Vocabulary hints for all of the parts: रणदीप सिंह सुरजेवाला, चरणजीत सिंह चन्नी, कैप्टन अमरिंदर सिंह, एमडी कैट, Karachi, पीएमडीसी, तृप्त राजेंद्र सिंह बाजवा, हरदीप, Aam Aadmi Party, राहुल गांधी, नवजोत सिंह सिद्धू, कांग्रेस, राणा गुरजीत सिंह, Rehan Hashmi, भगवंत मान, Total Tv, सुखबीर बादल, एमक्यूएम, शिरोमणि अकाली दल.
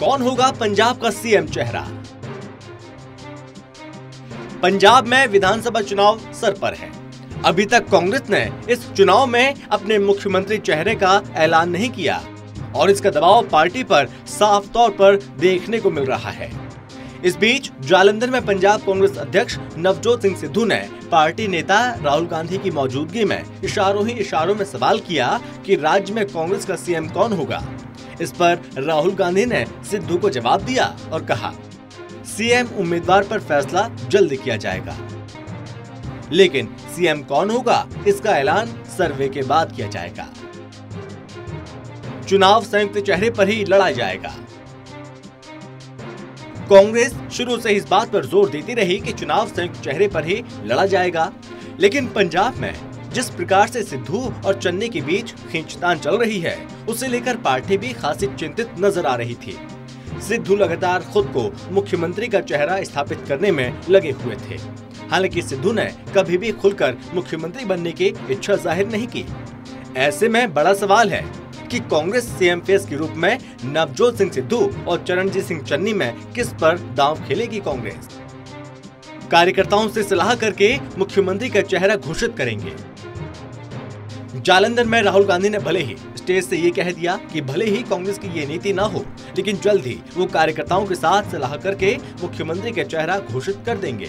कौन होगा पंजाब का सीएम चेहरा। पंजाब में विधानसभा चुनाव सर पर है। अभी तक कांग्रेस ने इस चुनाव में अपने मुख्यमंत्री चेहरे का ऐलान नहीं किया और इसका दबाव पार्टी पर साफ तौर पर देखने को मिल रहा है। इस बीच जालंधर में पंजाब कांग्रेस अध्यक्ष नवजोत सिंह सिद्धू ने पार्टी नेता राहुल गांधी की मौजूदगी में इशारों ही इशारों में सवाल किया कि राज्य में कांग्रेस का सीएम कौन होगा। इस पर राहुल गांधी ने सिद्धू को जवाब दिया और कहा, सीएम उम्मीदवार पर फैसला जल्द किया जाएगा, लेकिन सीएम कौन होगा इसका ऐलान सर्वे के बाद किया जाएगा। चुनाव संयुक्त चेहरे पर ही लड़ा जाएगा। कांग्रेस शुरू से इस बात पर जोर देती रही कि चुनाव संयुक्त चेहरे पर ही लड़ा जाएगा, लेकिन पंजाब में जिस प्रकार से सिद्धू और चन्नी के बीच खींचतान चल रही है, उसे लेकर पार्टी भी खासी चिंतित नजर आ रही थी। सिद्धू लगातार खुद को मुख्यमंत्री का चेहरा स्थापित करने में लगे हुए थे। हालांकि सिद्धू ने कभी भी खुलकर मुख्यमंत्री बनने की इच्छा जाहिर नहीं की। ऐसे में बड़ा सवाल है कि कांग्रेस सीएम फेस के रूप में नवजोत सिंह सिद्धू और चरणजीत सिंह चन्नी में किस पर दांव खेलेगी कांग्रेस। कार्यकर्ताओं से सलाह करके मुख्यमंत्री का चेहरा घोषित करेंगे। जालंधर में राहुल गांधी ने भले ही स्टेज से ये कह दिया कि भले ही कांग्रेस की ये नीति ना हो, लेकिन जल्द ही वो कार्यकर्ताओं के साथ सलाह करके मुख्यमंत्री का चेहरा घोषित कर देंगे।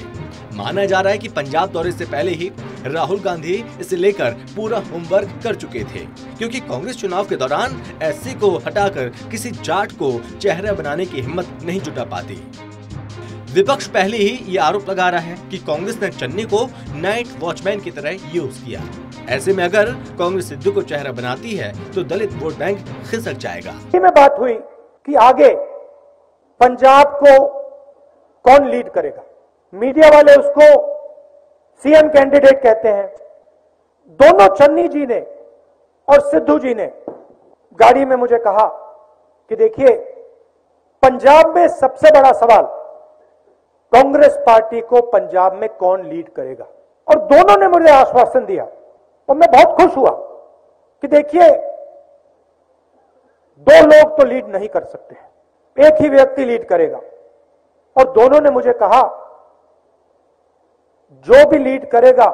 माना जा रहा है कि पंजाब दौरे से पहले ही राहुल गांधी इसे लेकर पूरा होमवर्क कर चुके थे, क्योंकि कांग्रेस चुनाव के दौरान एससी को हटाकर किसी जाट को चेहरा बनाने की हिम्मत नहीं जुटा पाती। विपक्ष पहले ही ये आरोप लगा रहा है कि कांग्रेस ने चन्नी को नाइट वॉचमैन की तरह यूज किया। ऐसे में अगर कांग्रेस सिद्धू को चेहरा बनाती है तो दलित वोट बैंक खिसक जाएगा। में बात हुई कि आगे पंजाब को कौन लीड करेगा। मीडिया वाले उसको सीएम कैंडिडेट कहते हैं। दोनों चन्नी जी ने और सिद्धू जी ने गाड़ी में मुझे कहा कि देखिए, पंजाब में सबसे बड़ा सवाल कांग्रेस पार्टी को पंजाब में कौन लीड करेगा, और दोनों ने मुझे आश्वासन दिया और मैं बहुत खुश हुआ कि देखिए, दो लोग तो लीड नहीं कर सकते हैं, एक ही व्यक्ति लीड करेगा। और दोनों ने मुझे कहा, जो भी लीड करेगा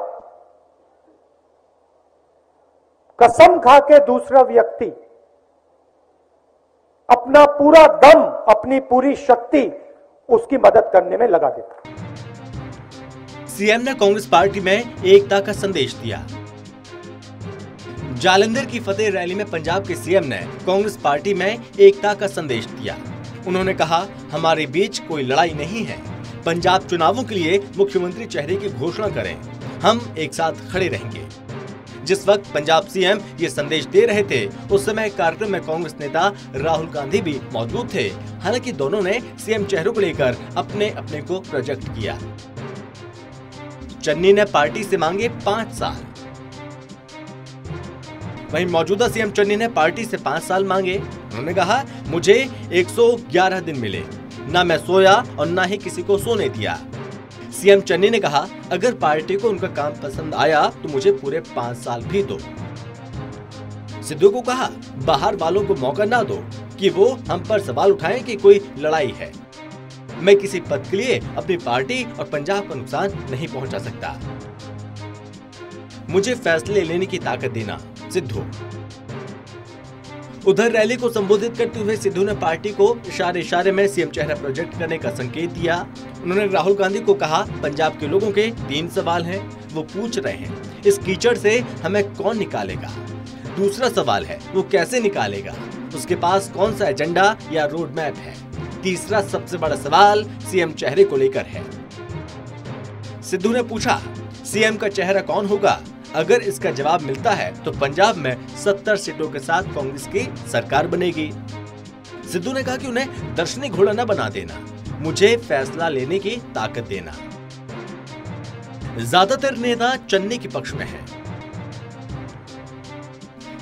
कसम खा के दूसरा व्यक्ति अपना पूरा दम, अपनी पूरी शक्ति उसकी मदद करने में लगा देता। सीएम ने कांग्रेस पार्टी में एकता का संदेश दिया। जालंधर की फतेह रैली में पंजाब के सीएम ने कांग्रेस पार्टी में एकता का संदेश दिया। उन्होंने कहा, हमारे बीच कोई लड़ाई नहीं है। पंजाब चुनावों के लिए मुख्यमंत्री चेहरे की घोषणा करें, हम एक साथ खड़े रहेंगे। जिस वक्त पंजाब सीएम ये संदेश दे रहे थे, उस समय कार्यक्रम में कांग्रेस नेता राहुल गांधी भी मौजूद थे। हालांकि दोनों ने सीएम चेहरे को लेकर अपने अपने को प्रोजेक्ट किया। चन्नी ने पार्टी से मांगे 5 साल। वहीं मौजूदा सीएम चन्नी ने पार्टी से 5 साल मांगे। उन्होंने कहा, मुझे 111 दिन मिले, ना मैं सोया और ना ही किसी को सोने दिया। सीएम चन्नी ने कहा, अगर पार्टी को उनका काम पसंद आया तो मुझे पूरे 5 साल भी दो। सिद्धू को कहा, बाहर वालों को मौका ना दो कि वो हम पर सवाल उठाएं कि कोई लड़ाई है। मैं किसी पद के लिए अपनी पार्टी और पंजाब को नुकसान नहीं पहुंचा सकता। मुझे फैसले लेने की ताकत देना। सिद्धू उधर रैली को संबोधित करते हुए सिद्धू ने पार्टी को इशारे इशारे में सीएम चेहरा प्रोजेक्ट करने का संकेत दिया। उन्होंने राहुल गांधी को कहा, पंजाब के लोगों के 3 सवाल हैं, वो पूछ रहे हैं, इस कीचड़ से हमें कौन निकालेगा। दूसरा सवाल है, वो कैसे निकालेगा, उसके पास कौन सा एजेंडा या रोड मैप है। तीसरा सबसे बड़ा सवाल सीएम चेहरे को लेकर है। सिद्धू ने पूछा, सीएम का चेहरा कौन होगा। अगर इसका जवाब मिलता है तो पंजाब में 70 सीटों के साथ कांग्रेस की सरकार बनेगी। सिद्धू ने कहा कि उन्हें दर्शनी घोड़ा न बना देना, मुझे फैसला लेने की ताकत देना। ज्यादातर नेता चन्नी के पक्ष में हैं।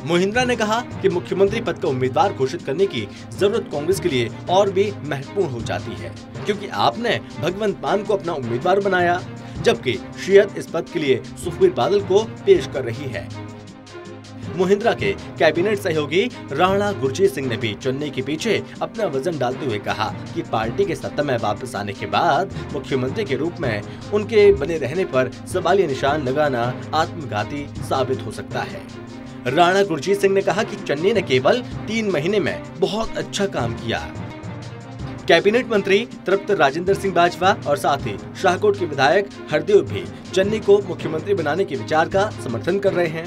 मोहिंद्रा ने कहा कि मुख्यमंत्री पद का उम्मीदवार घोषित करने की जरूरत कांग्रेस के लिए और भी महत्वपूर्ण हो जाती है, क्योंकि आपने भगवंत मान को अपना उम्मीदवार बनाया, जबकि श्रीयत इस पद के लिए सुखबीर बादल को पेश कर रही है। महिंद्रा के कैबिनेट सहयोगी राणा गुरजीत सिंह ने भी चन्नी के पीछे अपना वजन डालते हुए कहा कि पार्टी के सत्ता में वापस आने के बाद मुख्यमंत्री के रूप में उनके बने रहने पर सवालिया निशान लगाना आत्मघाती साबित हो सकता है। राणा गुरजीत सिंह ने कहा कि चन्नी ने केवल 3 महीने में बहुत अच्छा काम किया। कैबिनेट मंत्री तृप्त राजेंद्र सिंह बाजवा और साथ ही शाहकोट के विधायक हरदीप भी चन्नी को मुख्यमंत्री बनाने के विचार का समर्थन कर रहे हैं।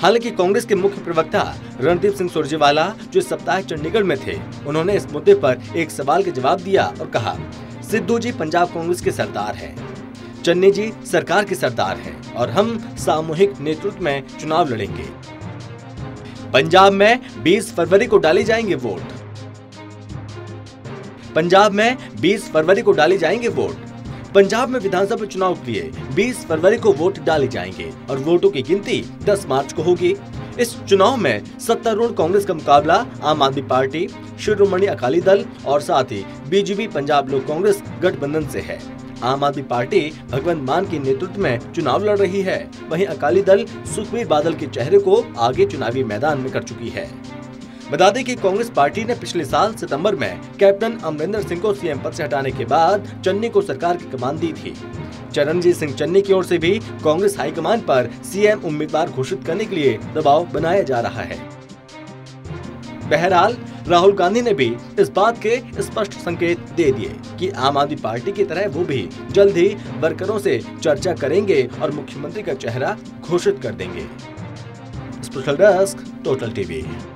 हालांकि कांग्रेस के मुख्य प्रवक्ता रणदीप सिंह सुरजेवाला जो इस सप्ताह चंडीगढ़ में थे, उन्होंने इस मुद्दे पर एक सवाल का जवाब दिया और कहा, सिद्धू जी पंजाब कांग्रेस के सरदार हैं, चन्नी जी सरकार के सरदार हैं और हम सामूहिक नेतृत्व में चुनाव लड़ेंगे। पंजाब में 20 फरवरी को डाले जाएंगे वोट। पंजाब में 20 फरवरी को डाले जाएंगे वोट। पंजाब में विधानसभा चुनाव के लिए 20 फरवरी को वोट डाले जाएंगे और वोटों की गिनती 10 मार्च को होगी। इस चुनाव में सत्तारूढ़ कांग्रेस का मुकाबला आम आदमी पार्टी, शिरोमणि अकाली दल और साथ ही बीजेपी पंजाब लोक कांग्रेस गठबंधन से है। आम आदमी पार्टी भगवंत मान के नेतृत्व में चुनाव लड़ रही है, वहीं अकाली दल सुखबीर बादल के चेहरे को आगे चुनावी मैदान में कर चुकी है। बता दें कि कांग्रेस पार्टी ने पिछले साल सितंबर में कैप्टन अमरिंदर सिंह को सीएम पद से हटाने के बाद चन्नी को सरकार की कमान दी थी। चरणजीत सिंह चन्नी की ओर से भी कांग्रेस हाईकमान पर सीएम उम्मीदवार घोषित करने के लिए दबाव बनाया जा रहा है। बहरहाल राहुल गांधी ने भी इस बात के स्पष्ट संकेत दे दिए कि आम आदमी पार्टी की तरह वो भी जल्द ही वर्करों से चर्चा करेंगे और मुख्यमंत्री का चेहरा घोषित कर देंगे। Total TV.